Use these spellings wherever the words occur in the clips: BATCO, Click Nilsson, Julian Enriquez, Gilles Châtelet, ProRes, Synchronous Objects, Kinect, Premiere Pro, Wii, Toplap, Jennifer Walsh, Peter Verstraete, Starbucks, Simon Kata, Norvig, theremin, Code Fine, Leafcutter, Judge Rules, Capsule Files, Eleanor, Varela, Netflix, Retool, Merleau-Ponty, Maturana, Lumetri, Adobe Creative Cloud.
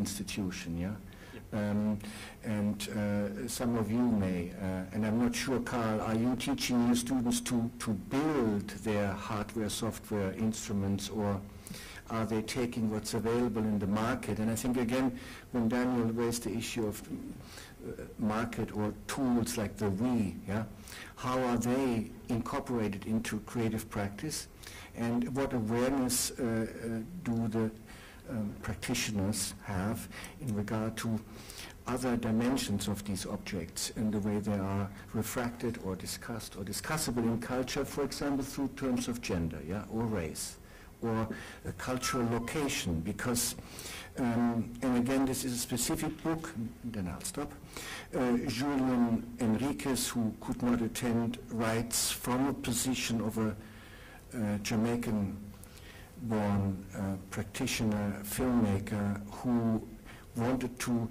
institution, yeah? Some of you may, and I'm not sure, Carl, are you teaching your students to build their hardware, software instruments, or are they taking what's available in the market? And I think, again, when Daniel raised the issue of market or tools like the Wii, yeah, how are they incorporated into creative practice? And what awareness do the practitioners have in regard to other dimensions of these objects and the way they are refracted or discussed or discussable in culture, for example, through terms of gender, yeah, or race, or cultural location, because, and again, this is a specific book, then I'll stop. Julian Enriquez, who could not attend, writes from a position of a Jamaican-born practitioner, filmmaker, who wanted to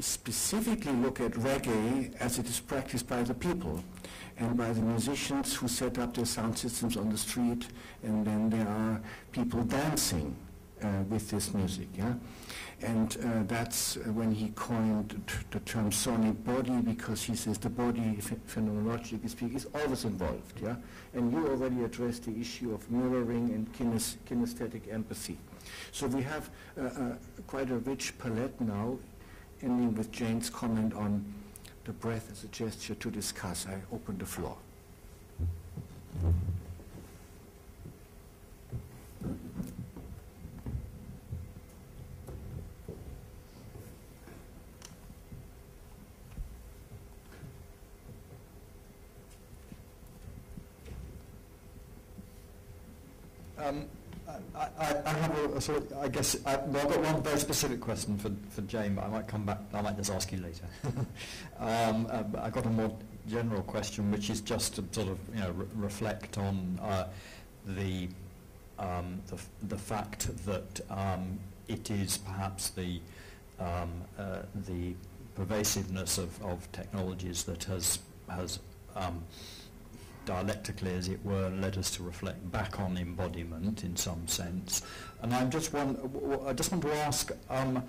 specifically look at reggae as it is practiced by the people and by the musicians who set up their sound systems on the street, and then there are people dancing with this music, yeah? And that's when he coined the term sonic body, because he says the body, phenomenologically speaking, is always involved, yeah? And you already addressed the issue of mirroring and kinesthetic empathy. So we have quite a rich palette now, ending with Jane's comment on the breath as a gesture to discuss. I open the floor. I have a sort of, I guess, well, I've got one very specific question for Jane, but I might come back, I might just ask you later. I've got a more general question, which is just to sort of, you know, reflect on the fact that it is perhaps the pervasiveness of technologies that has dialectically, as it were, led us to reflect back on embodiment in some sense. And I just want to ask, why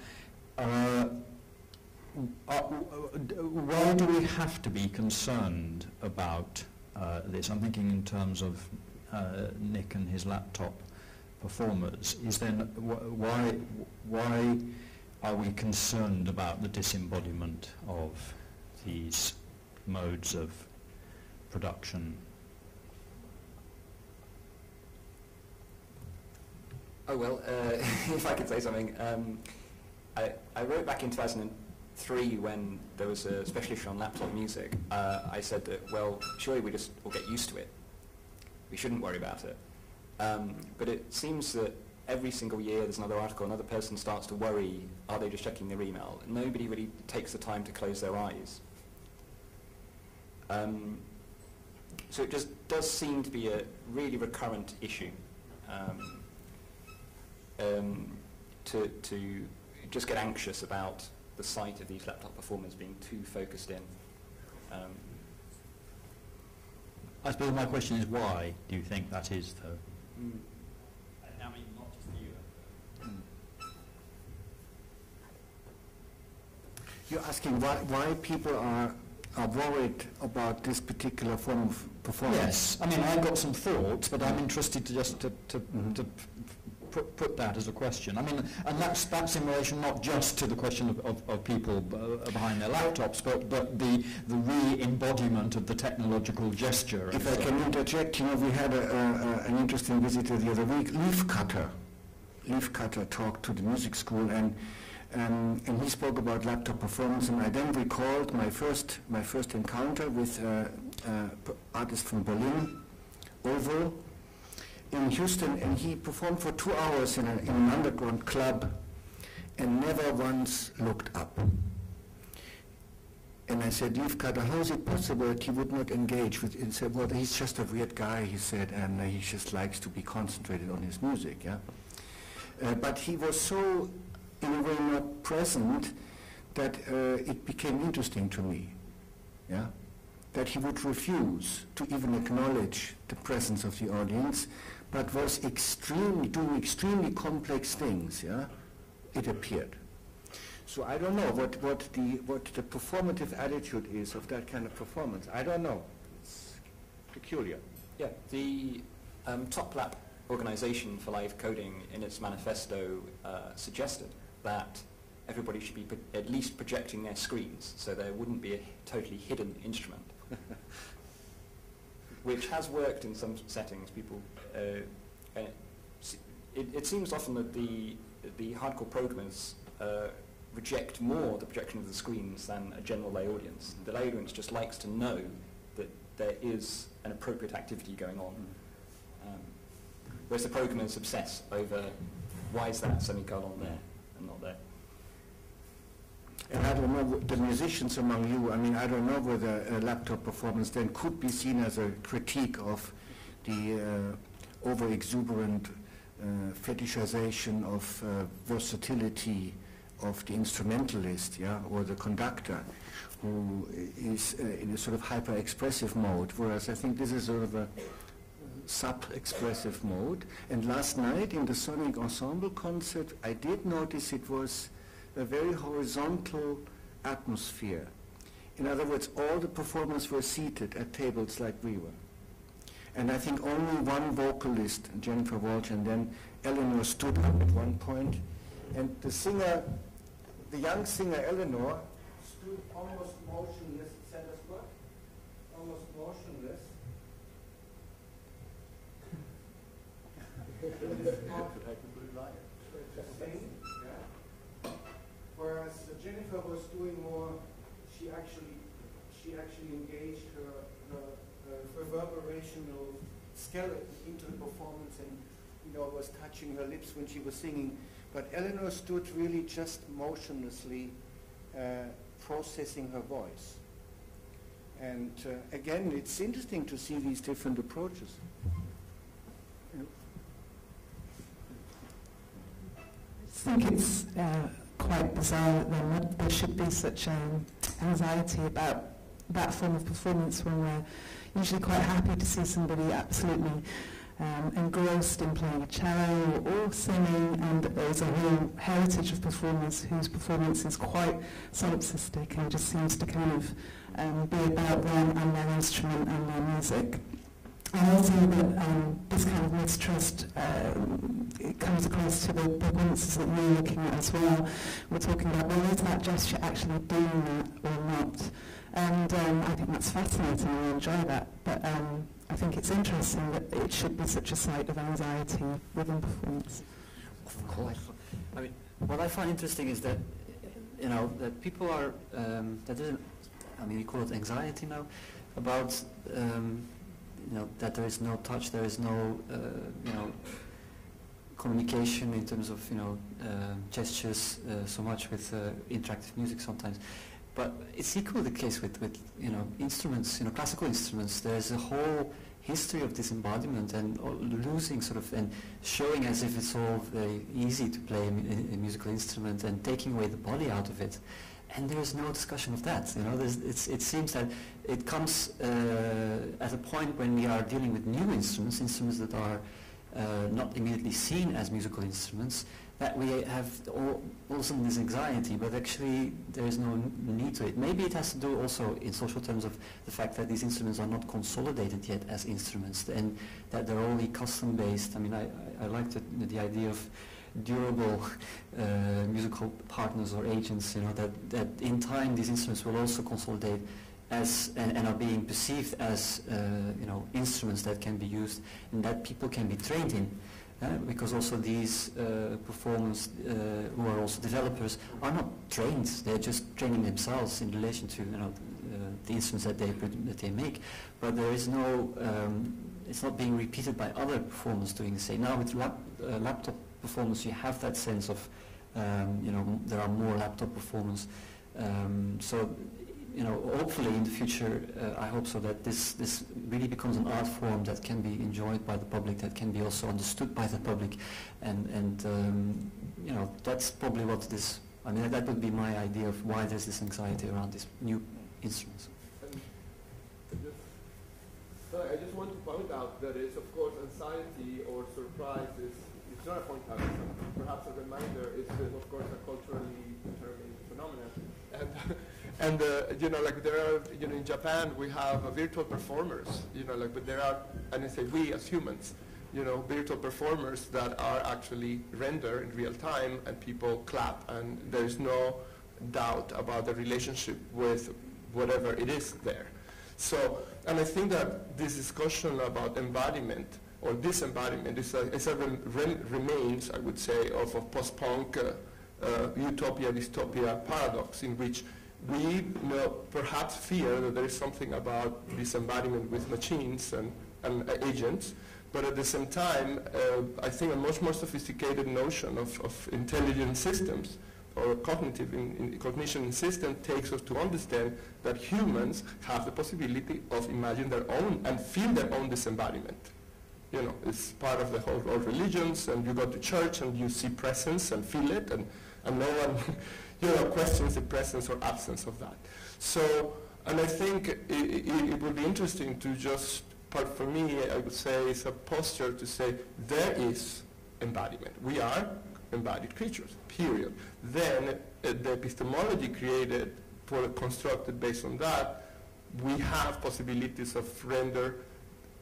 do we have to be concerned about this? I'm thinking in terms of Nick and his laptop performers. Is then why are we concerned about the disembodiment of these modes of production? Oh, well, if I could say something. I wrote back in 2003 when there was a special issue on laptop music. I said that, well, surely we just will get used to it. We shouldn't worry about it. But it seems that every single year there's another article, another person starts to worry, are they just checking their email? Nobody really takes the time to close their eyes. So it just does seem to be a really recurrent issue. To just get anxious about the sight of these laptop performers being too focused in. I suppose my question is, why do you think that is, though? I mean, not just you. You're asking why people are worried about this particular form of performance? Yes, I mean, I've got some thoughts, but I'm interested to just to put that as a question. I mean, and that's in relation not just to the question of people behind their laptops, but the re-embodiment of the technological gesture. If I can interject, you know, we had an interesting visitor the other week, Leafcutter. Leafcutter talked to the music school, and he spoke about laptop performance, and I then recalled my first encounter with an artist from Berlin, Oval, in Houston, and he performed for 2 hours in an underground club and never once looked up. And I said, Leafcutter, how is it possible that he would not engage with it? He said, well, he's just a weird guy, he said, and he just likes to be concentrated on his music, yeah? But he was so, in a way, not present that it became interesting to me, yeah? That he would refuse to even acknowledge the presence of the audience, but was extremely, doing extremely complex things, yeah, it appeared. So I don't know what the performative attitude is of that kind of performance. I don't know. It's peculiar. Yeah, the Toplap organization for live coding in its manifesto suggested that everybody should be at least projecting their screens, so there wouldn't be a totally hidden instrument, which has worked in some settings. People, it seems often that the hardcore programmers reject more the projection of the screens than a general lay audience. The lay audience just likes to know that there is an appropriate activity going on, whereas the programmers obsess over why is that semicolon there and not there. And I don't know, the musicians among you, I mean, I don't know whether a laptop performance then could be seen as a critique of the over-exuberant fetishization of versatility of the instrumentalist, yeah, or the conductor, who is in a sort of hyper-expressive mode, whereas I think this is sort of a sub-expressive mode. And last night in the Sonic Ensemble concert, I did notice it was a very horizontal atmosphere. In other words, all the performers were seated at tables like we were. And I think only one vocalist, Jennifer Walsh, and then Eleanor stood up at one point. And the singer, the young singer Eleanor, stood almost motionless. Said us what? Almost motionless. Whereas Jennifer was doing more, she actually engaged her reverberational skeleton into the performance, and you know, was touching her lips when she was singing. But Eleanor stood really just motionlessly processing her voice. And again, it's interesting to see these different approaches. I think it's quite bizarre that there should be such anxiety about that form of performance when we're usually quite happy to see somebody absolutely engrossed in playing a cello or singing, and there's a whole heritage of performers whose performance is quite solipsistic and just seems to kind of be about them and their instrument and their music. And also that this kind of mistrust it comes across to the performances that we're looking at as well. We're talking about, well, is that gesture actually doing that or not? And I think that's fascinating, I enjoy that. But I think it's interesting that it should be such a site of anxiety within performance. Of course. I mean, what I find interesting is that, you know, that people are, that isn't, I mean, we call it anxiety now, about, you know, that there is no touch, there is no, you know, communication in terms of, you know, gestures so much with interactive music sometimes. But it's equally the case with you know, instruments, you know, classical instruments. There's a whole history of disembodiment and losing sort of, and showing as if it's all very easy to play a musical instrument and taking away the body out of it. And there is no discussion of that. You know, it seems that it comes at a point when we are dealing with new instruments, instruments that are not immediately seen as musical instruments, that we have all some this anxiety, but actually there is no need to it. Maybe it has to do also in social terms of the fact that these instruments are not consolidated yet as instruments, and that they're only custom-based. I mean, I like the idea of durable musical partners or agents, you know, that in time these instruments will also consolidate as, and are being perceived as, you know, instruments that can be used and that people can be trained in. Because also these performers who are also developers are not trained; they're just training themselves in relation to, you know, the instruments that they make. But there is no; it's not being repeated by other performers doing the same. Now with laptop performance, you have that sense of, you know, there are more laptop performers. So, you know, hopefully in the future, I hope so, that this really becomes an art form that can be enjoyed by the public, that can be also understood by the public, and you know, that's probably what this. I mean, that would be my idea of why there's this anxiety around these new instruments. I just want to point out that is, of course, anxiety or surprise is. It's not a point out. Perhaps a reminder is, of course, a culturally determined. And like there are, in Japan we have virtual performers, but there are, and I say we as humans, virtual performers that are actually rendered in real time, and people clap, and there is no doubt about the relationship with whatever it is there. So, and I think that this discussion about embodiment or disembodiment is a remains, I would say, of a post-punk utopia-dystopia paradox in which we perhaps fear that there is something about disembodiment with machines and agents, but at the same time, I think a much more sophisticated notion of intelligent systems or cognitive cognition system takes us to understand that humans have the possibility of imagine their own and feel their own disembodiment. It's part of the whole of religions, and you go to church and you see presence and feel it, and no one questions the presence or absence of that. So, and I think it would be interesting to just, for me, I would say it's a posture to say there is embodiment. We are embodied creatures, period. Then the epistemology created, constructed based on that, we have possibilities of render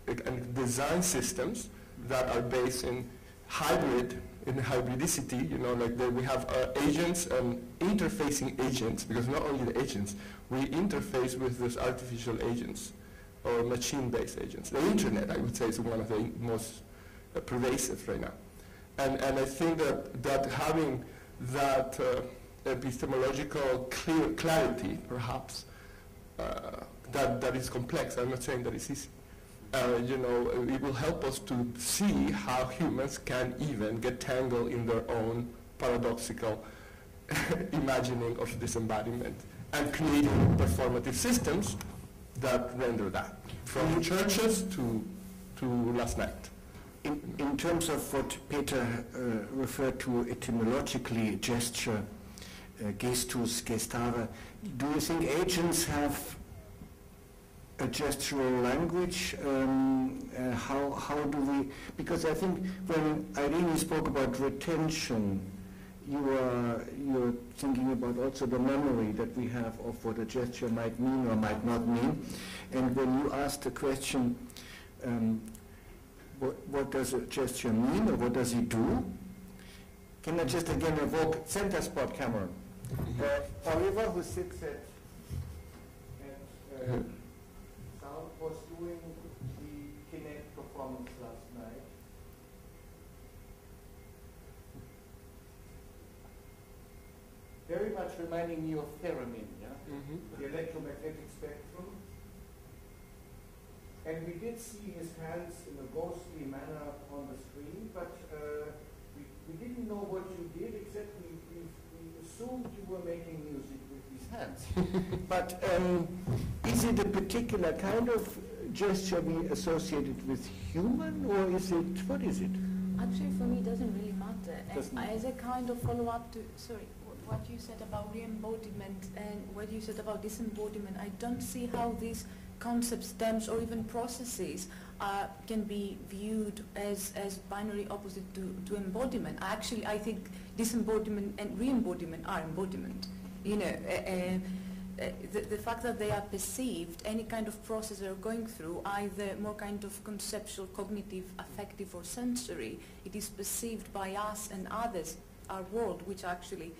and design systems that are based in hybrid, in hybridicity, that we have agents and interfacing agents, because not only the agents, we interface with those artificial agents or machine-based agents. The internet, I would say, is one of the most pervasive right now. And I think that having that epistemological clarity, perhaps, that is complex, I'm not saying that it's easy, it will help us to see how humans can even get tangled in their own paradoxical imagining of disembodiment and creating performative systems that render that, from churches to last night. In terms of what Peter referred to etymologically, gesture, gestus, gestare, do you think agents have a gestural language? How do we, because I think when Irene spoke about retention, you're thinking about also the memory that we have of what a gesture might mean or might not mean. And when you asked the question, what does a gesture mean or what does it do? Can I just again evoke center spot Cameron? Oliver, who sits at Sound, was doing the Kinect performance last night. Very much reminding me of theremin, yeah? The electromagnetic spectrum. And we did see his hands in a ghostly manner on the screen, but we didn't know what you did, except we assumed you were making music with these hands. But is it a particular kind of gesture we associated with human, or is it, what is it? Actually, for me, it doesn't really matter. Doesn't as a kind of follow-up to, sorry, what you said about re-embodiment and what you said about disembodiment, I don't see how these concepts, terms, or even processes can be viewed as binary opposite to embodiment. Actually, I think disembodiment and re-embodiment are embodiment. The fact that they are perceived, any kind of process they're going through, either more kind of conceptual, cognitive, affective, or sensory, it is perceived by us and others, our world, which actually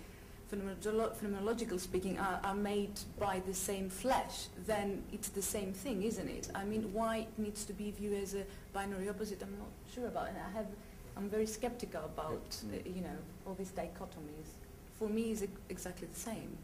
phenomenological speaking, are made by the same flesh, then it's the same thing, isn't it? I mean, why it needs to be viewed as a binary opposite, I'm not sure about. And I'm very skeptical about, all these dichotomies. For me, it's exactly the same.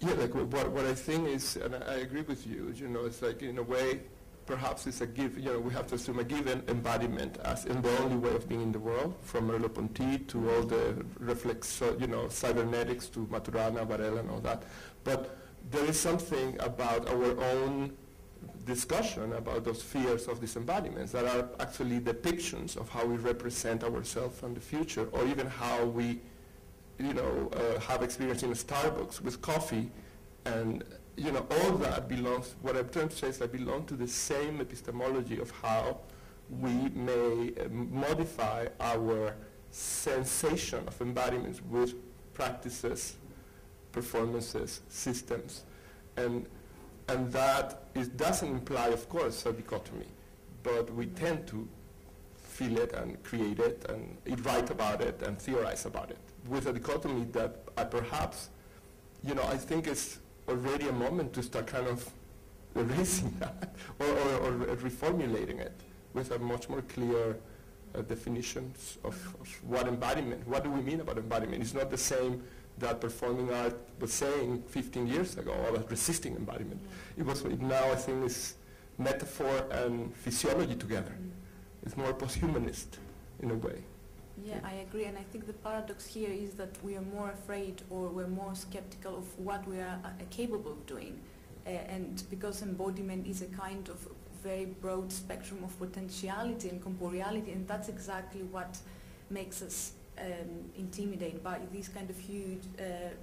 Yeah, like what I think is, and I agree with you, it's like, in a way, perhaps it's a given, we have to assume a given embodiment as in the only way of being in the world, from Merleau-Ponty to all the reflex, cybernetics to Maturana, Varela, and all that. But there is something about our own discussion about those fears of disembodiments that are actually depictions of how we represent ourselves and the future, or even how we, have experience in a Starbucks with coffee and, all that belongs, what I'm trying to say is that belong to the same epistemology of how we may modify our sensation of embodiments with practices, performances, systems. And that it doesn't imply, of course, a dichotomy, but we tend to feel it and create it and write about it and theorize about it with a dichotomy that perhaps, you know, I think it's already a moment to start kind of erasing that or reformulating it with a much more clear definitions of what embodiment, what do we mean about embodiment? It's not the same that performing art was saying 15 years ago about resisting embodiment. Mm. It now I think is metaphor and physiology together. Mm. It's more posthumanist in a way. Yeah, I agree, and I think the paradox here is that we are more afraid or we're more skeptical of what we are capable of doing. And because embodiment is a kind of very broad spectrum of potentiality and corporeality, and that's exactly what makes us intimidated by these kind of huge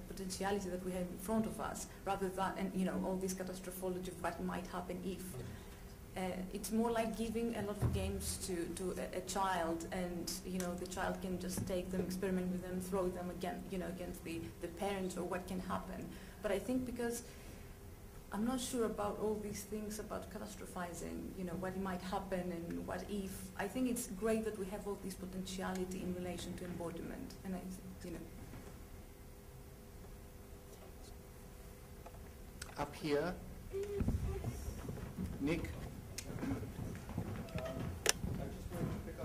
potentiality that we have in front of us, rather than, and you know, all this catastrophology of what might happen if. It's more like giving a lot of games to a child, and you know, the child can just take them, experiment with them, throw them again, you know, against the parents or what can happen. But I think because I'm not sure about all these things about catastrophizing, you know, what might happen and what if. I think it's great that we have all this potentiality in relation to embodiment, and I, you know. Up here, Nick. I just wanted to pick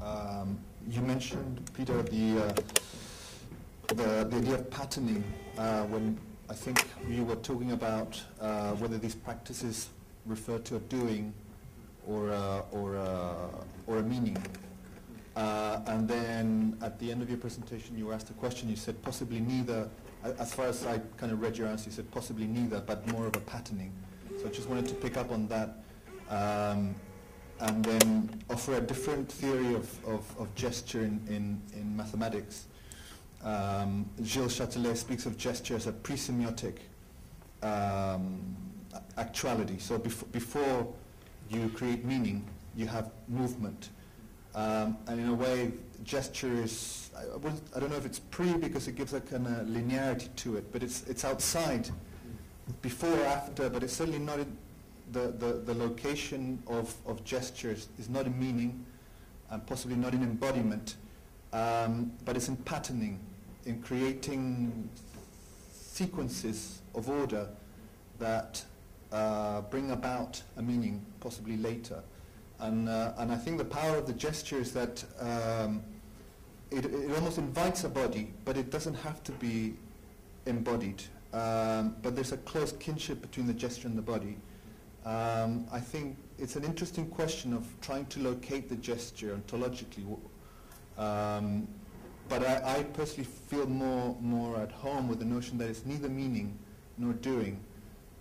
up on you mentioned, Peter, the idea of patterning when. I think you were talking about whether these practices refer to a doing or a meaning. And then at the end of your presentation you were asked a question, you said possibly neither. As far as I kind of read your answer, you said possibly neither, but more of a patterning. So I just wanted to pick up on that and then offer a different theory of gesture in mathematics. Gilles Châtelet speaks of gesture as a pre-semiotic actuality. So before you create meaning, you have movement. And in a way, gesture is, I don't know if it's pre because it gives a kind of linearity to it, but it's outside, before or after, but it's certainly not in the location of gestures is not in meaning and possibly not in embodiment, but it's in patterning, in creating sequences of order that bring about a meaning, possibly later. And I think the power of the gesture is that it almost invites a body, but it doesn't have to be embodied. But there's a close kinship between the gesture and the body. I think it's an interesting question of trying to locate the gesture ontologically. But I personally feel more at home with the notion that it's neither meaning nor doing,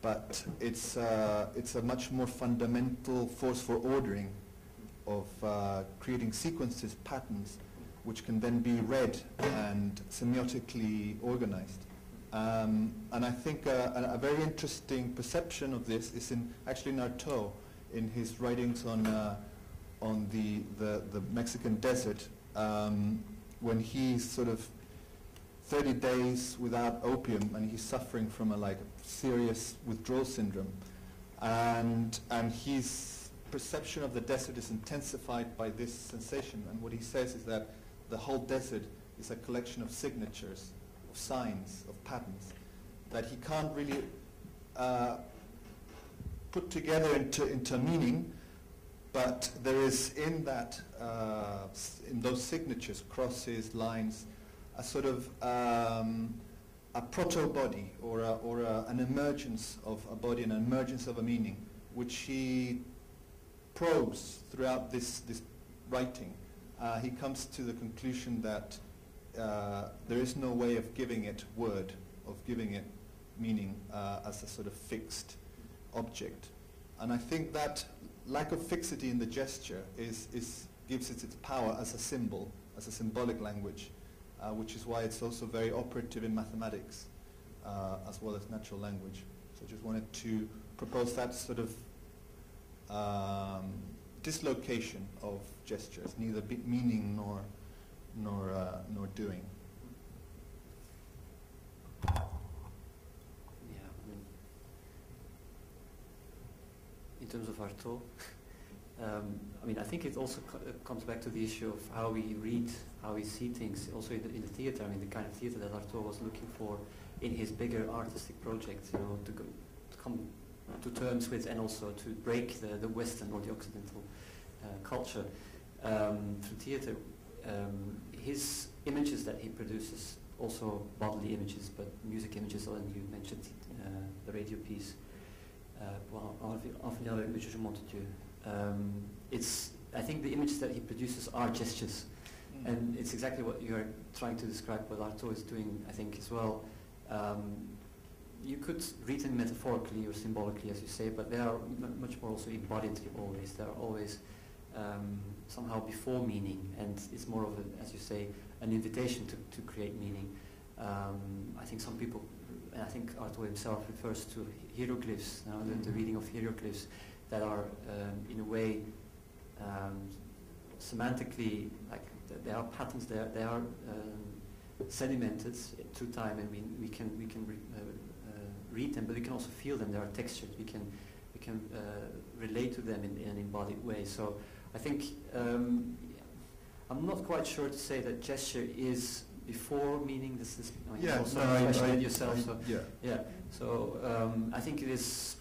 but it's a much more fundamental force for ordering, of creating sequences, patterns, which can then be read and semiotically organized. And I think a very interesting perception of this is actually in Artaud, in his writings on the Mexican desert, when he's sort of 30 days without opium and he's suffering from a serious withdrawal syndrome, and his perception of the desert is intensified by this sensation, and what he says is that the whole desert is a collection of signatures, of signs, of patterns that he can't really put together into meaning. But there is in that, in those signatures, crosses, lines, a sort of a proto-body or an emergence of a body, an emergence of a meaning, which he probes throughout this writing. He comes to the conclusion that there is no way of giving it word, of giving it meaning as a sort of fixed object. And I think that lack of fixity in the gesture gives it its power as a symbol, as a symbolic language, which is why it's also very operative in mathematics, as well as natural language. So I just wanted to propose that sort of dislocation of gestures, neither meaning nor doing. terms of our talk. I mean, I think it also comes back to the issue of how we read, how we see things, also in the theatre. I mean, the kind of theatre that Artaud was looking for in his bigger artistic projects, you know, to come to terms with and also to break the Western or the Occidental culture through theatre. His images that he produces, also bodily images, but music images, and you mentioned the radio piece, it's, I think the images that he produces are gestures. Mm. And it's exactly what you're trying to describe, what Artaud is doing, I think, as well. You could read them metaphorically or symbolically, as you say, but they are much more also embodied always. They are always somehow before meaning, and it's more of, a, as you say, an invitation to create meaning. I think some people, and I think Artaud himself refers to hieroglyphs, now, the reading of hieroglyphs that are, in a way, semantically, like they are patterns, they are sedimented through time, and we can read them, but we can also feel them. They are textured. We can relate to them in an embodied way. So I think I'm not quite sure to say that gesture is before meaning. This is I think it is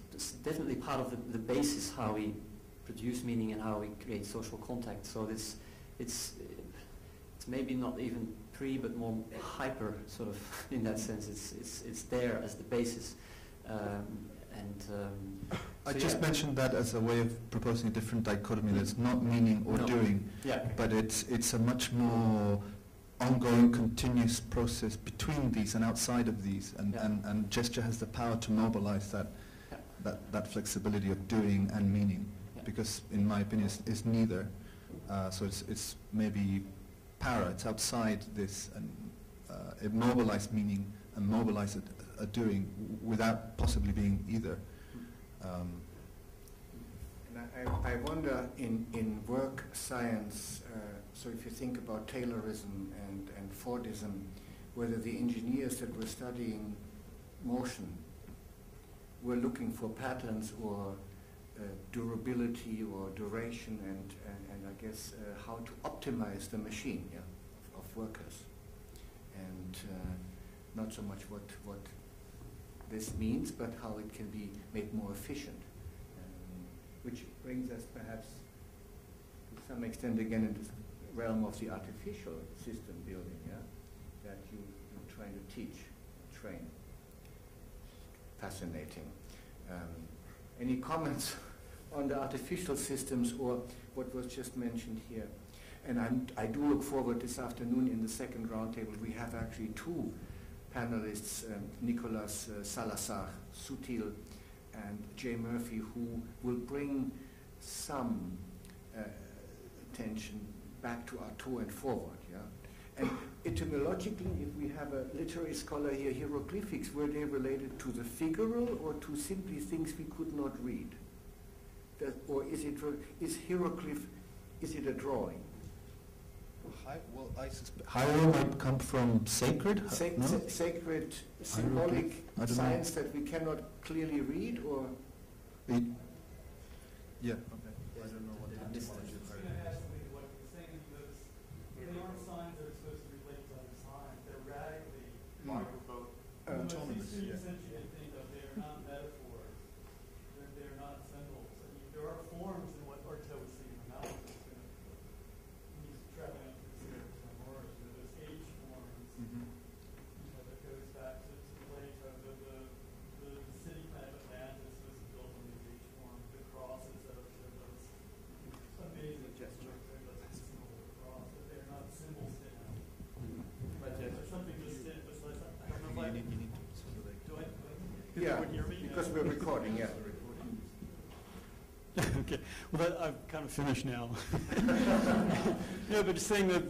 definitely part of the basis how we produce meaning and how we create social contact. So this it's maybe not even pre, but more hyper sort of in that sense. It's there as the basis. I just mentioned that as a way of proposing a different dichotomy that's not meaning or doing, but it's a much more ongoing, continuous process between these and outside of these, and gesture has the power to mobilize that flexibility of doing and meaning, because in my opinion it's neither. So it's maybe para, it's outside this, and it mobilizes meaning and mobilizes a doing without possibly being either. And I wonder in work science, so if you think about Taylorism and Fordism, whether the engineers that were studying motion were looking for patterns or durability or duration and I guess how to optimize the machine of workers, and not so much what this means, but how it can be made more efficient, which brings us perhaps to some extent again into the realm of the artificial system building that you're trying to teach, train. Fascinating. Any comments on the artificial systems or what was just mentioned here? And I do look forward this afternoon in the second roundtable. We have actually two panelists, Nicolas Salazar-Sutil and Jay Murphy, who will bring some attention back to Artaud and forward. And etymologically, if we have a literary scholar here, hieroglyphics, were they related to the figural or to simply things we could not read? Or is hieroglyph, is it a drawing? Well, I suspect hieroglyph might come from sacred? Sacred, symbolic science that we cannot clearly read, or? Yeah. Okay. I don't know what that is. Because we're recording, okay. Well, I've kind of finished now. No, but just saying that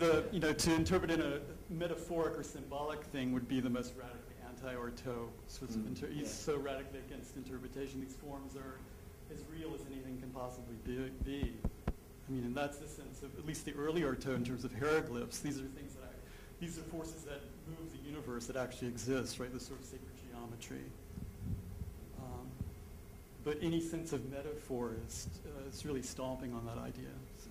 to interpret in a metaphoric or symbolic thing would be the most radically anti-Artaud sorts of he's so radically against interpretation. These forms are as real as anything can possibly be. I mean, and that's the sense of at least the early Artaud in terms of hieroglyphs. These are things that these are forces that move the universe that actually exists, right? This sort of sacred geometry. But any sense of metaphor is really stomping on that idea. So.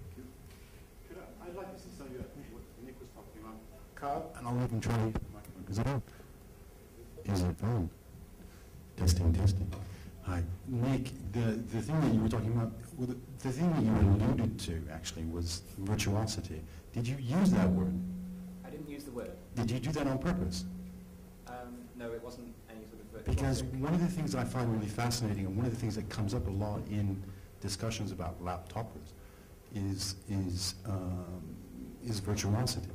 Thank you. I'd like to see some of you, I think what Nick was talking about, Carl, and I'll even try the microphone. Is it on? Testing, testing. Hi. Nick, the thing that you were talking about, well, the thing that you alluded to, actually, was virtuosity. Did you use that word? I didn't use the word. Did you do that on purpose? No, it wasn't any sort of virtuosity. Because one of the things that I find really fascinating, and one of the things that comes up a lot in discussions about laptopers, is virtuosity.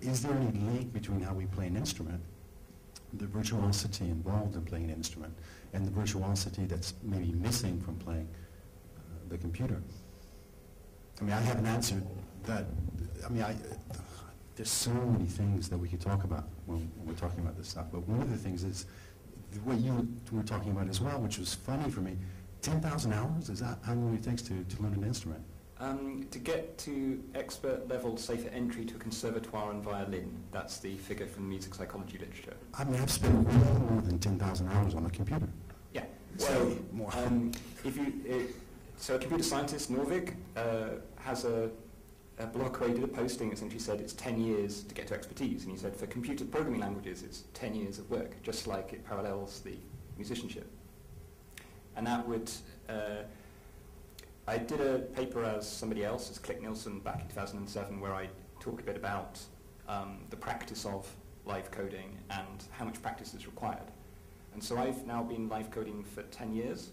Is there any link between how we play an instrument, the virtuosity involved in playing an instrument, and the virtuosity that's maybe missing from playing the computer? I mean, I haven't answered that. I mean, there's so many things that we could talk about when we're talking about this stuff, but one of the things is what you were talking about as well, which was funny for me. 10,000 hours? Is that how long it takes to learn an instrument? To get to expert level, say for entry to a conservatoire and violin, that's the figure from music psychology literature. I mean, I've spent more than 10,000 hours on a computer. Yeah. Well, more. So a computer scientist, Norvig, has a blog where he did a posting. Essentially said it's 10 years to get to expertise, and he said for computer programming languages, it's 10 years of work, just like it parallels the musicianship. And that would. I did a paper as Click Nilsson back in 2007, where I talked a bit about the practice of live coding and how much practice is required. And so I've now been live coding for 10 years.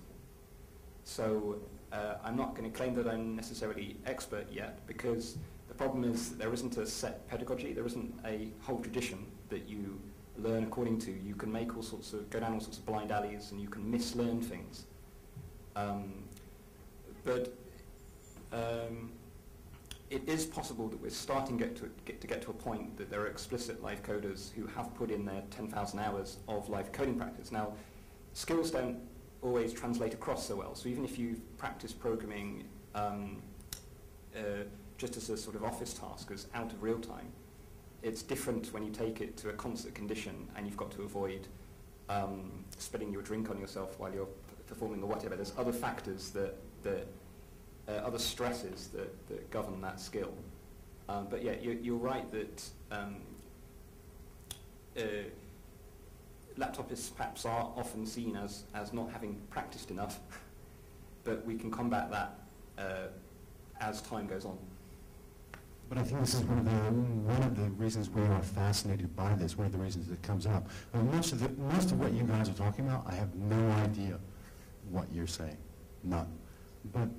So I'm not going to claim that I'm necessarily expert yet, because the problem is that there isn't a set pedagogy, there isn't a whole tradition that you learn according to. You can make all sorts of, go down all sorts of blind alleys, and you can mislearn things. But it is possible that we're starting to get to a point that there are explicit live coders who have put in their 10,000 hours of live coding practice. Now, skills don't always translate across so well. So even if you've practiced programming just as a sort of office task, as out of real time, it's different when you take it to a concert condition and you've got to avoid spilling your drink on yourself while you're performing or whatever. There's other factors that other stresses that govern that skill. But yeah, you're right that laptopists perhaps are often seen as not having practiced enough, but we can combat that as time goes on. But I think this is one of the reasons we are fascinated by this, one of the reasons it comes up. Most of what you guys are talking about, I have no idea what you're saying, none. But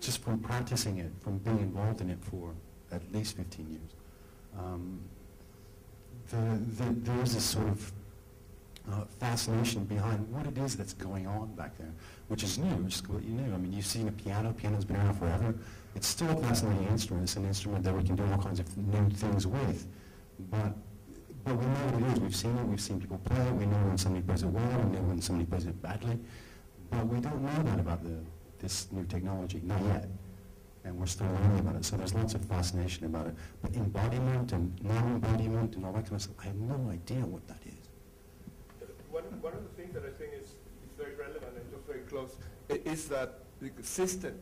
just from practicing it, from being involved in it for at least 15 years, there is this sort of fascination behind what it is that's going on back there, which is new, which is completely new. I mean, you've seen a piano. Piano's been around forever. It's still a fascinating instrument. It's an instrument that we can do all kinds of new things with, but we know what it is. We've seen it. We've seen people play it. We know when somebody plays it well. We know when somebody plays it badly. But we don't know that about this new technology, not yet, and we're still learning about it. So there's lots of fascination about it. But embodiment and non-embodiment and all that kind of stuff, I have no idea what that is. One of the things that I think is very relevant and just very close is that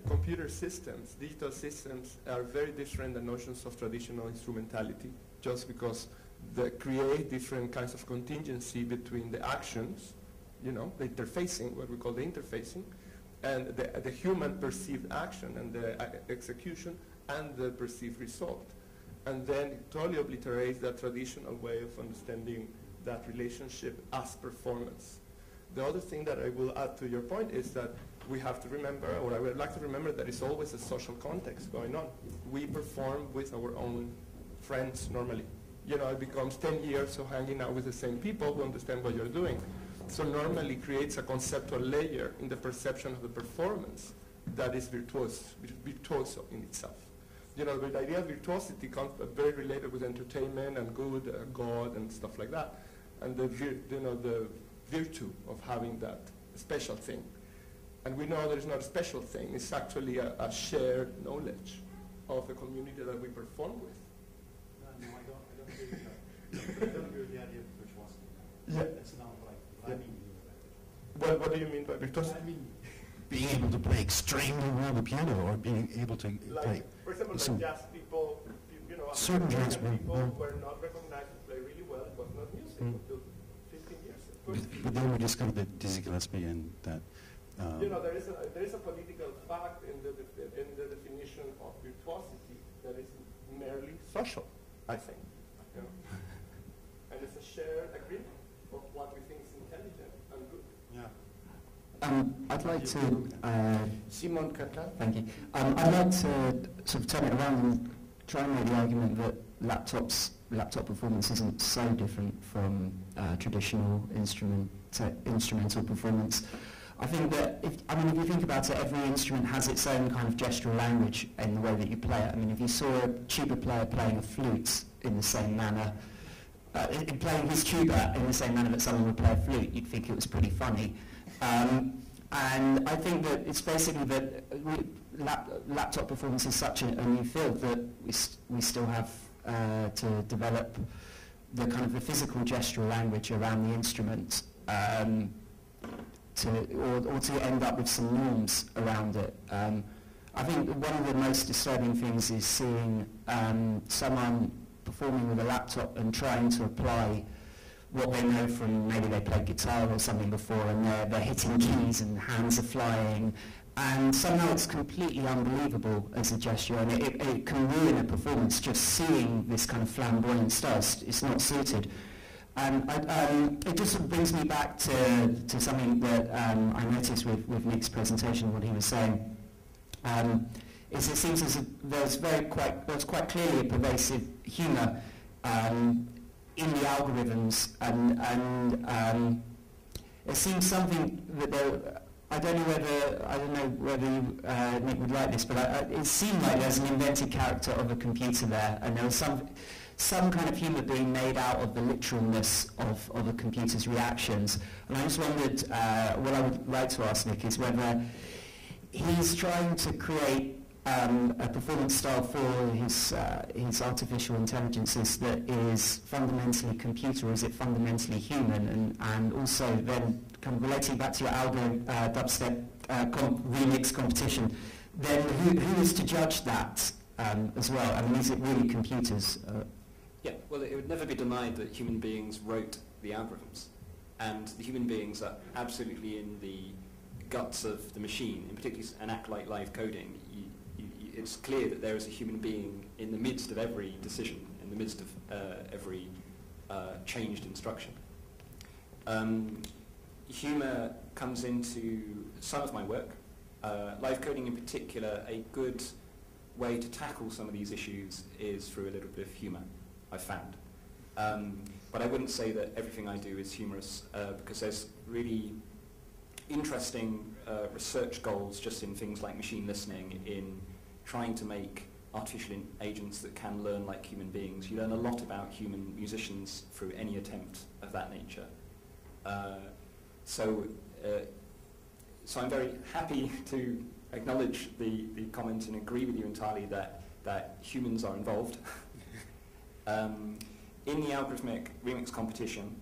computer systems, digital systems, are very different than notions of traditional instrumentality, just because they create different kinds of contingency between the actions, you know, the interfacing, what we call the interfacing, and the human perceived action and the execution and the perceived result. And then it totally obliterates that traditional way of understanding that relationship as performance. The other thing that I will add to your point is that we have to remember, or I would like to remember, that it's always a social context going on. We perform with our own friends normally. You know, it becomes 10 years of hanging out with the same people who understand what you're doing. So normally creates a conceptual layer in the perception of the performance that is virtuoso in itself. You know, the idea of virtuosity comes very related with entertainment and good, God, and stuff like that, and the virtue of having that special thing. And we know that it's not a special thing; it's actually a shared knowledge of the community that we perform with. No, I don't agree with the idea of virtuosity. Yeah. That's not what I. because I mean, being able to play extremely well the piano, or being able to like play, for example, like jazz people, you know, certain jazz people were not recognized to play really well, but not music until 15 years ago. But then we discovered that Dizzy Gillespie and that. You know, there is a political fact in the definition of virtuosity that is merely social, I think. You know? And it's a shared agreement of what we think is intelligent and good. Yeah. I'd like to... Simon Kata. Thank you. I'd like to sort of turn it around and try and make the argument that laptop performance isn't so different from traditional instrumental performance. I think that, if you think about it, every instrument has its own kind of gestural language in the way that you play it. I mean, if you saw a tuba player playing a flute in the same manner, playing his tuba in the same manner that someone would play a flute, you'd think it was pretty funny. And I think that it's basically that laptop performance is such a new field that we still have to develop the kind of the physical gestural language around the instrument. Or to end up with some norms around it. I think one of the most disturbing things is seeing someone performing with a laptop and trying to apply what they know from maybe they played guitar or something before, and they're hitting keys and hands are flying, and somehow it's completely unbelievable as a gesture, and it can ruin a performance just seeing this kind of flamboyant style. It's not suited. It just sort of brings me back to something that I noticed with Nick's presentation, what he was saying. It seems as if there's quite clearly a pervasive humour in the algorithms, and it seems something that there, I don't know whether Nick would like this, but it seemed like there's an invented character of a computer there, and there was some kind of humour being made out of the literalness of a computer's reactions. And I just wondered, what I would like to ask Nick is whether he's trying to create a performance style for his artificial intelligences that is fundamentally computer, or is it fundamentally human? And also then, kind of relating back to your algo dubstep remix competition, then who is to judge that as well? I mean, is it really computers? Yeah, well, it would never be denied that human beings wrote the algorithms, and the human beings are absolutely in the guts of the machine, in particular an act like live coding. It's clear that there is a human being in the midst of every decision, in the midst of every changed instruction. Humour comes into some of my work. Live coding in particular, a good way to tackle some of these issues is through a little bit of humour, I've found. But I wouldn't say that everything I do is humorous, because there's really interesting research goals just in things like machine listening, in trying to make artificial agents that can learn like human beings. You learn a lot about human musicians through any attempt of that nature. So I'm very happy to acknowledge the comment and agree with you entirely that humans are involved. In the algorithmic remix competition,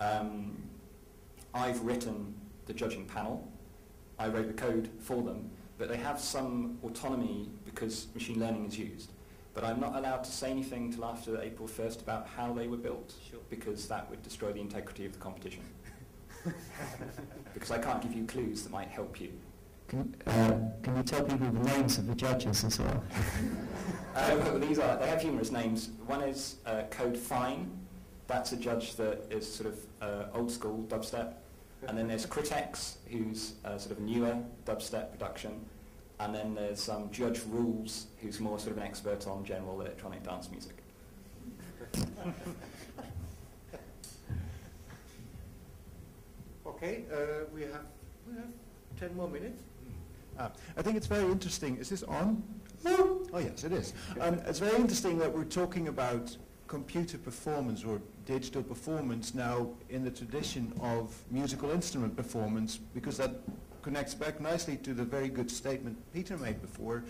I've written the judging panel. I wrote the code for them, but they have some autonomy because machine learning is used. But I'm not allowed to say anything till after April 1st about how they were built, sure, because that would destroy the integrity of the competition. Because I can't give you clues that might help you. Can you tell people the names of the judges as well? Well, they have humorous names. One is Code Fine. That's a judge that is sort of old school dubstep. And then there's Critex, who's sort of newer dubstep production. And then there's Judge Rules, who's more sort of an expert on general electronic dance music. Okay, we have 10 more minutes. I think it's very interesting. Is this on? Oh, yes, it is. It's very interesting that we're talking about computer performance or digital performance now in the tradition of musical instrument performance, because that connects back nicely to the very good statement Peter made before,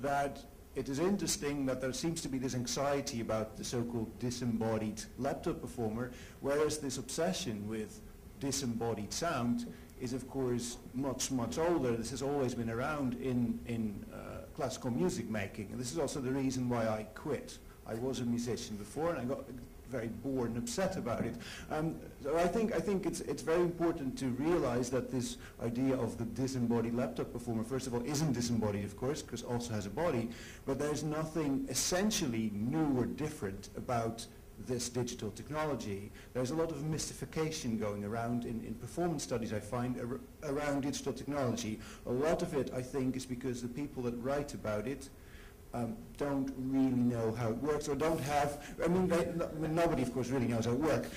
that it is interesting that there seems to be this anxiety about the so-called disembodied laptop performer, whereas this obsession with disembodied sound is of course much, much older. This has always been around in classical music making, and this is also the reason why I quit. I was a musician before, and I got very bored and upset about it. So I think it's very important to realize that this idea of the disembodied laptop performer, first of all, isn't disembodied, of course, because also has a body, but there's nothing essentially new or different about this digital technology. There's a lot of mystification going around in performance studies, I find, around digital technology. A lot of it, I think, is because the people that write about it don't really know how it works, or don't have, nobody of course really knows how it works,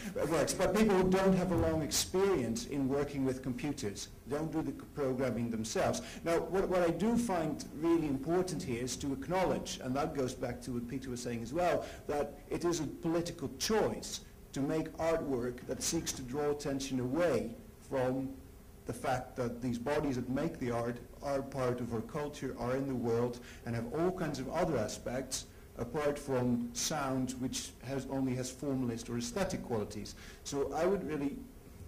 but people who don't have a long experience in working with computers, don't do the programming themselves. Now, what I do find really important here is to acknowledge, and that goes back to what Peter was saying as well, that it is a political choice to make artwork that seeks to draw attention away from the fact that these bodies that make the art are part of our culture, are in the world, and have all kinds of other aspects apart from sound, which only has formalist or aesthetic qualities. So I would really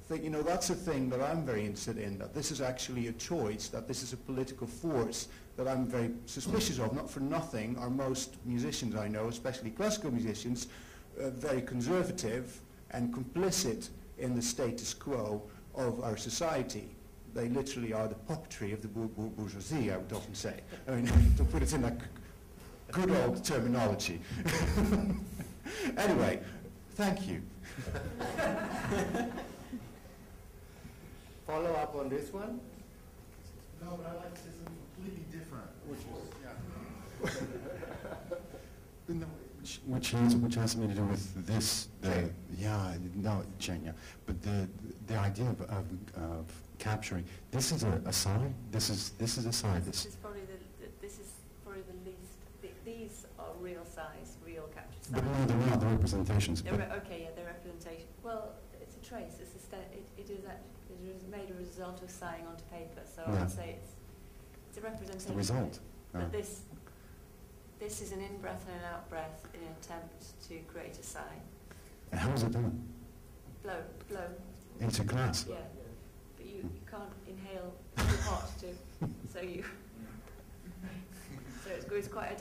think, you know, that's a thing that I'm very interested in, that this is actually a choice, that this is a political force that I'm very suspicious of. Not for nothing are most musicians I know, especially classical musicians, very conservative and complicit in the status quo of our society. They literally are the puppetry of the bourgeoisie, I would often say. I mean, to put it in that good old terminology. Anyway, thank you. Follow up on this one? No, but I like to say something completely different, which is, yeah. No. Which has something to do with this, but the idea of capturing. This is a sign. This is a sign. This is probably the least. These are real size, real capture size. But no, they're not the representations. The representation. Well, it's a trace. It's a it is made a result of sighing onto paper. So yeah. I would say it's a representation. It's the result. But This is an in-breath and an out-breath in an attempt to create a sigh. And how is it done? Blow. Into glass? Yeah. But you can't inhale too hot so it was quite a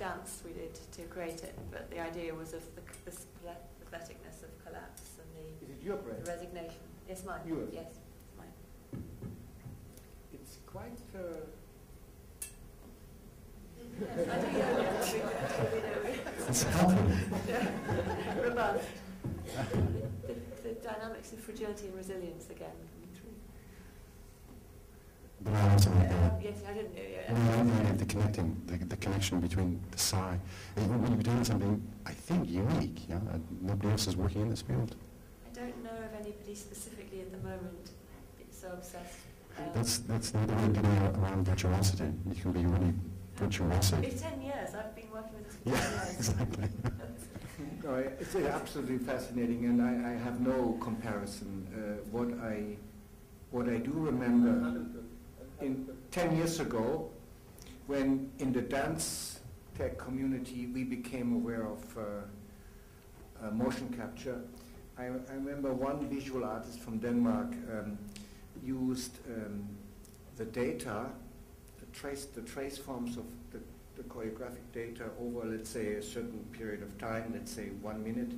dance we did to create it, but the idea was of the patheticness of collapse and the... Is it your breath? The resignation. Yes, mine. Yours? Yes, mine. It's quite... It's happening. Robust. The dynamics of fragility and resilience again coming through. But I also like the connection between the sigh. When you're doing something, I think, unique, yeah? Nobody else is working in this field. I don't know of anybody specifically at the moment that's so obsessed. That's the other way of getting around virtuosity. You can be really... It's 10 years. I've been working with this for 10 years. Exactly. No, it's absolutely fascinating, and I have no comparison. What I do remember in 10 years ago, when in the dance tech community we became aware of motion capture, I remember one visual artist from Denmark used the data. The trace forms of the choreographic data over, let's say, a certain period of time, let's say 1 minute,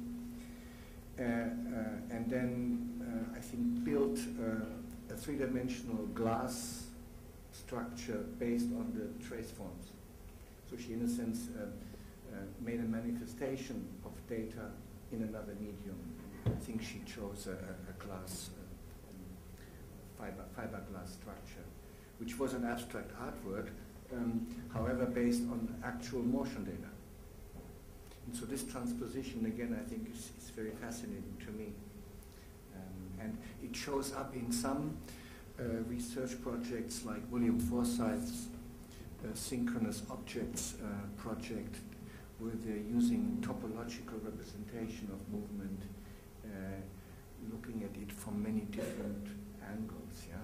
and then I think built a three-dimensional glass structure based on the trace forms. So she, in a sense, made a manifestation of data in another medium. I think she chose a glass, fiberglass structure, which was an abstract artwork, however, based on actual motion data. And so this transposition, again, I think is very fascinating to me. And it shows up in some research projects like William Forsyth's Synchronous Objects project, where they're using topological representation of movement, looking at it from many different angles. Yeah.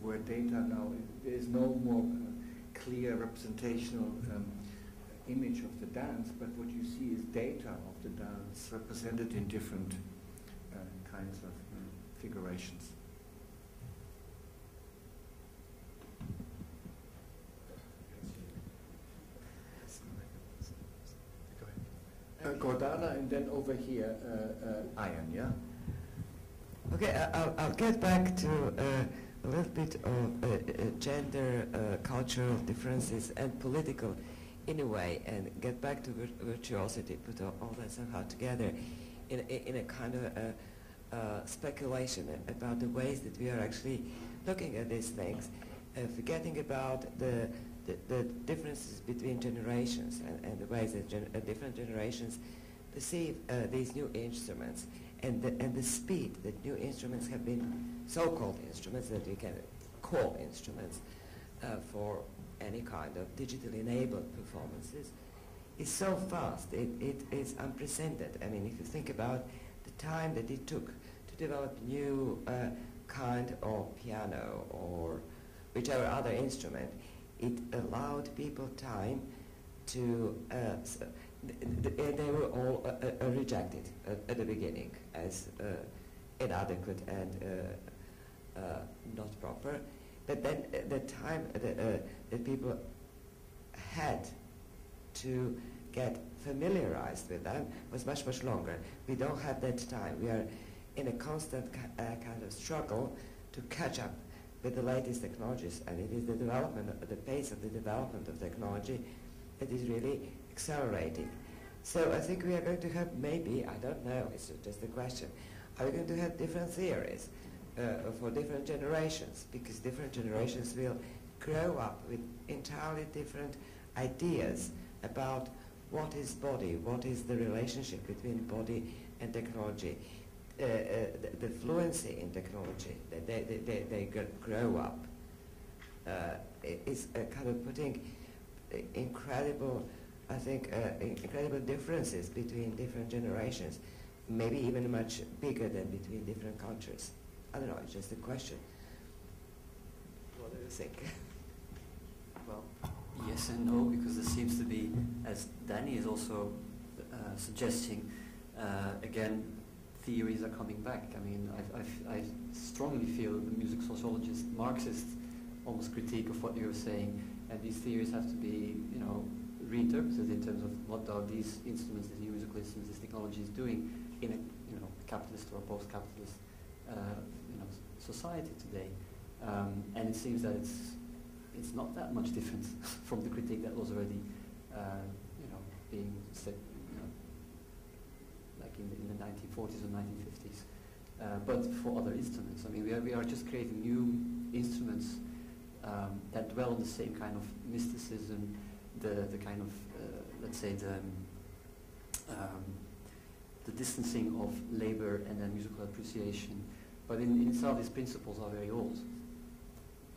Where data now, there is no more clear representational image of the dance, but what you see is data of the dance represented in different kinds of figurations. Cordana, and then over here, iron, yeah? Okay, I'll get back to a little bit of gender, cultural differences, and political in a way, and get back to virtuosity, put all that somehow together in a kind of speculation about the ways that we are actually looking at these things, forgetting about the differences between generations and the ways that different generations perceive these new instruments, and the speed that new instruments have been, so-called instruments that we can call instruments for any kind of digitally enabled performances, is so fast. It is unprecedented. I mean, if you think about the time that it took to develop new kind of piano or whichever other instrument, it allowed people time to, they were all rejected at the beginning as inadequate and not proper. But then the time that people had to get familiarized with them was much, much longer. We don't have that time. We are in a constant kind of struggle to catch up with the latest technologies, and it is the development, the pace of the development of technology that is really accelerating. So I think we are going to have maybe, I don't know, it's just a question, are we going to have different theories for different generations, because different generations will grow up with entirely different ideas about what is body, what is the relationship between body and technology, the fluency in technology that they grow up is kind of putting incredible, I think, incredible differences between different generations, maybe even much bigger than between different cultures. I don't know, it's just a question. What do you think? Well, yes and no, because it seems to be, as Danny is also suggesting, again, theories are coming back. I mean, I strongly feel the music sociologist, Marxist, almost critique of what you're saying, and these theories have to be, you know, reinterpreted in terms of what are these instruments, these musical instruments, this technology is doing in a, you know, capitalist or post-capitalist you know, society today. And it seems that it's not that much different from the critique that was already, you know, being said, you know, like in the 1940s or 1950s. But for other instruments, I mean, we are just creating new instruments that dwell on the same kind of mysticism, the kind of, let's say, the distancing of labor and then musical appreciation. But in itself, these principles are very old.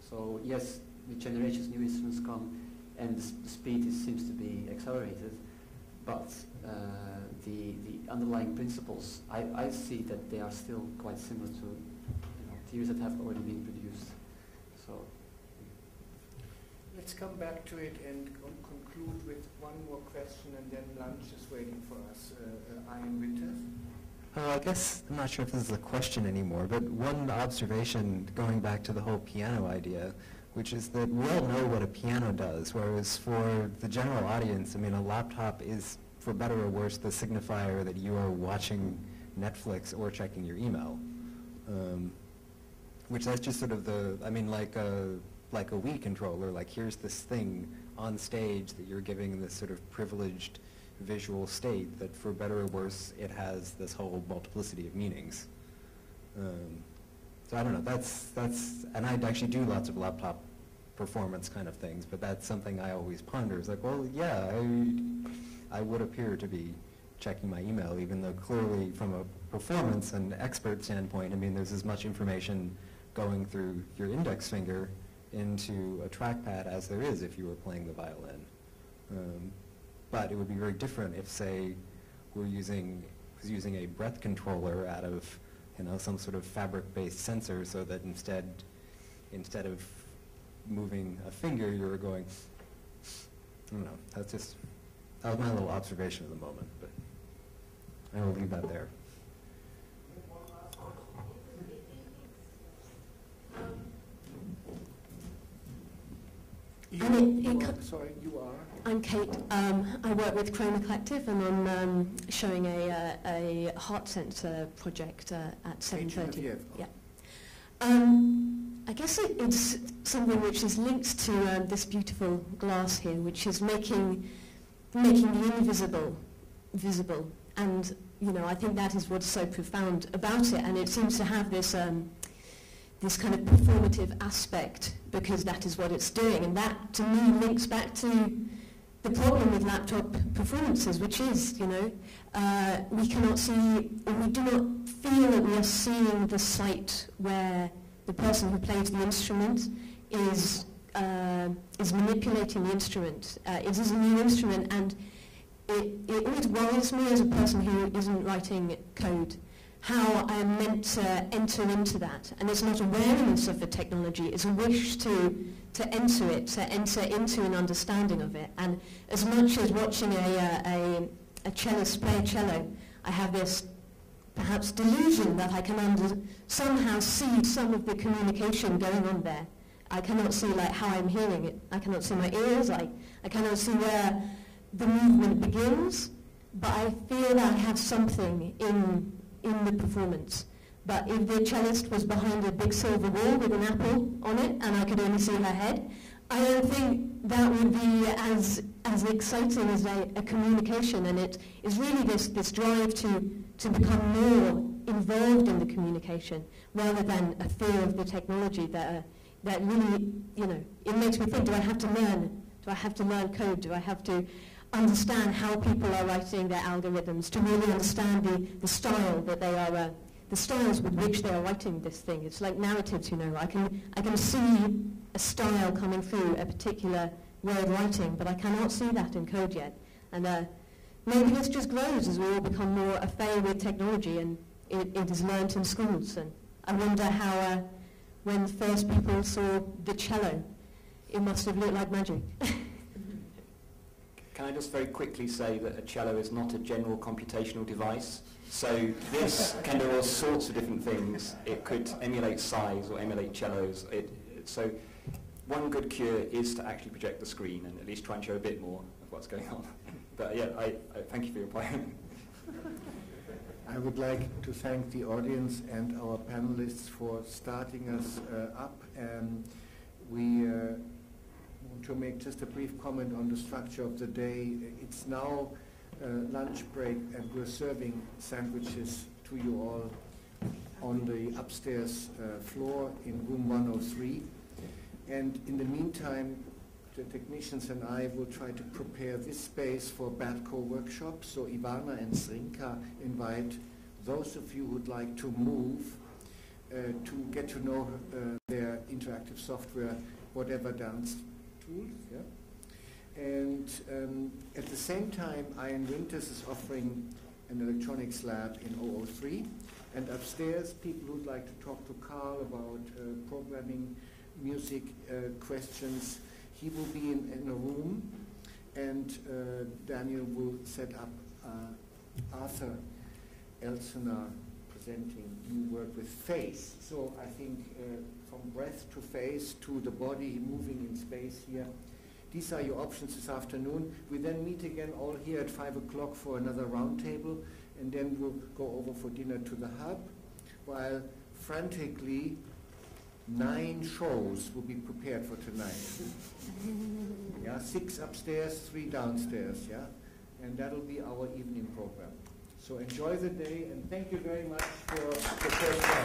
So yes, with generations, new instruments come, and the speed seems to be accelerated. But the underlying principles, I see that they are still quite similar to, you know, theories that have already been produced. So let's come back to it and conclude with one more question, and then lunch is waiting for us. Ian Winters. I guess I'm not sure if this is a question anymore, but one observation going back to the whole piano idea, which is that we all know what a piano does, whereas for the general audience, I mean, a laptop is, for better or worse, the signifier that you are watching Netflix or checking your email. Which that's just sort of the, I mean, like a Wii controller, like here's this thing on stage that you're giving this sort of privileged visual state that, for better or worse, it has this whole multiplicity of meanings. So I don't know, that's, and I actually do lots of laptop performance kind of things, but that's something I always ponder. It's like, well, yeah, I would appear to be checking my email, even though clearly from a performance and expert standpoint, I mean, there's as much information going through your index finger into a trackpad as there is if you were playing the violin. But it would be very different if, say, was using a breath controller out of, you know, some sort of fabric-based sensor, so that instead of moving a finger, you were going, I don't know, that's just, that was my little observation of the moment, but I will leave that there. Even Sorry, you are? I'm Kate. I work with Chroma Collective, and I'm showing a heart sensor project at 7:30. Yeah. I guess it's something which is linked to this beautiful glass here, which is making the invisible visible. And you know, I think that is what's so profound about it, and it seems to have this this kind of performative aspect, because that is what it's doing, and that to me links back to the problem with laptop performances, which is, you know, we cannot see, or we do not feel that we are seeing the site where the person who plays the instrument is manipulating the instrument. It is a new instrument, and it always worries me as a person who isn't writing code, how I am meant to enter into that. And it's not awareness of the technology, it's a wish to enter it, to enter into an understanding of it. And as much as watching a cellist play cello, I have this perhaps delusion that I can somehow see some of the communication going on there. I cannot see like how I'm hearing it, I cannot see my ears, I cannot see where the movement begins, but I feel that I have something in the performance. But if the cellist was behind a big silver wall with an apple on it and I could only see her head, I don't think that would be as exciting as a communication. And it is really this drive to become more involved in the communication rather than a fear of the technology that really, you know, it makes me think, do I have to learn? Do I have to learn code? Do I have to understand how people are writing their algorithms, to really understand the style that they are, the styles with which they are writing this thing. It's like narratives, you know. I can see a style coming through a particular way of writing, but I cannot see that in code yet. And maybe this just grows as we all become more affair with technology, and it is learnt in schools. And I wonder how, when first people saw the cello, it must have looked like magic. Can I just very quickly say that a cello is not a general computational device? So this can do all sorts of different things. It could emulate size or emulate cellos. So one good cure is to actually project the screen and at least try and show a bit more of what's going on. But yeah, I thank you for your point. I would like to thank the audience and our panelists for starting us up. We want to make just a brief comment on the structure of the day. It's now lunch break, and we're serving sandwiches to you all on the upstairs floor in room 103. And in the meantime, the technicians and I will try to prepare this space for BATCO workshops. So Ivana and Srinka invite those of you who'd like to move to get to know their interactive software, whatever dance tools. Yeah? And at the same time, Ian Winters is offering an electronics lab in 003. And upstairs, people who'd like to talk to Carl about programming, music, questions, he will be in a room. And Daniel will set up Arthur Elsener, presenting new work with face. So I think from breath to face to the body moving in space here. These are your options this afternoon. We then meet again all here at 5 o'clock for another round table, and then we'll go over for dinner to the hub, while frantically 9 shows will be prepared for tonight. Yeah, 6 upstairs, 3 downstairs, yeah? And that'll be our evening program. So enjoy the day, and thank you very much for the question.